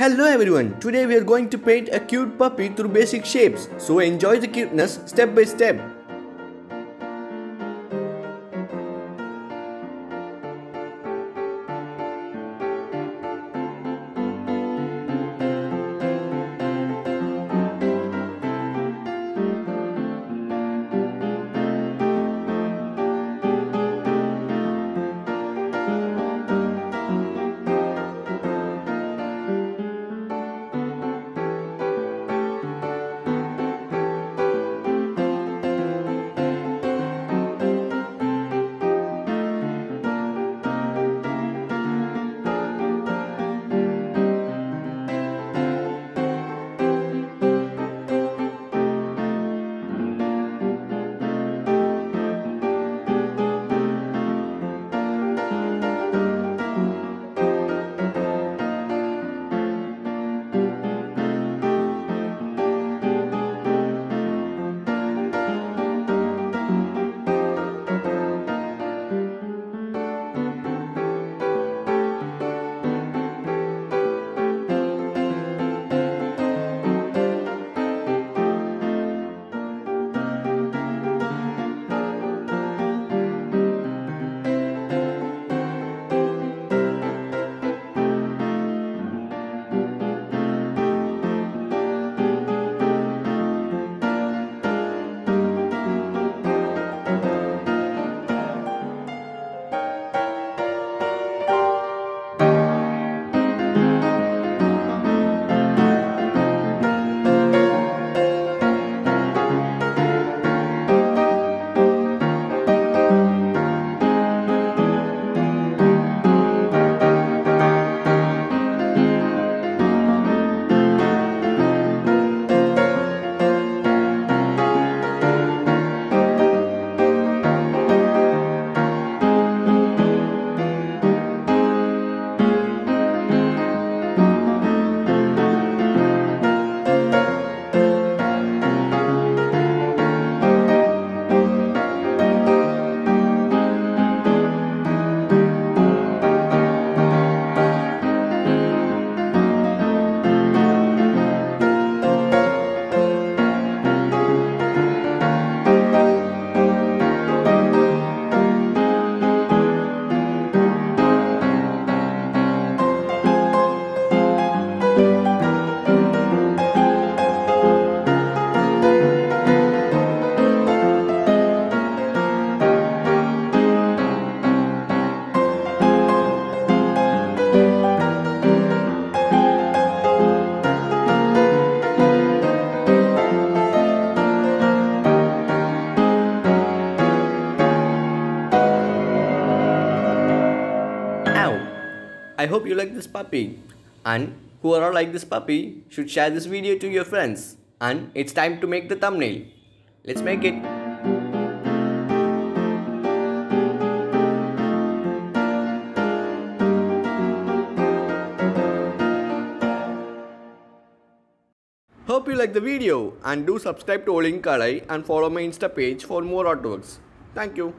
Hello everyone, today we are going to paint a cute puppy through basic shapes, so enjoy the cuteness step by step. I hope you like this puppy, and whoever likes this puppy should share this video to your friends. And it's time to make the thumbnail. Let's make it. Hope you like the video and do subscribe to Oliyin Kalai and follow my Insta page for more artworks. Thank you.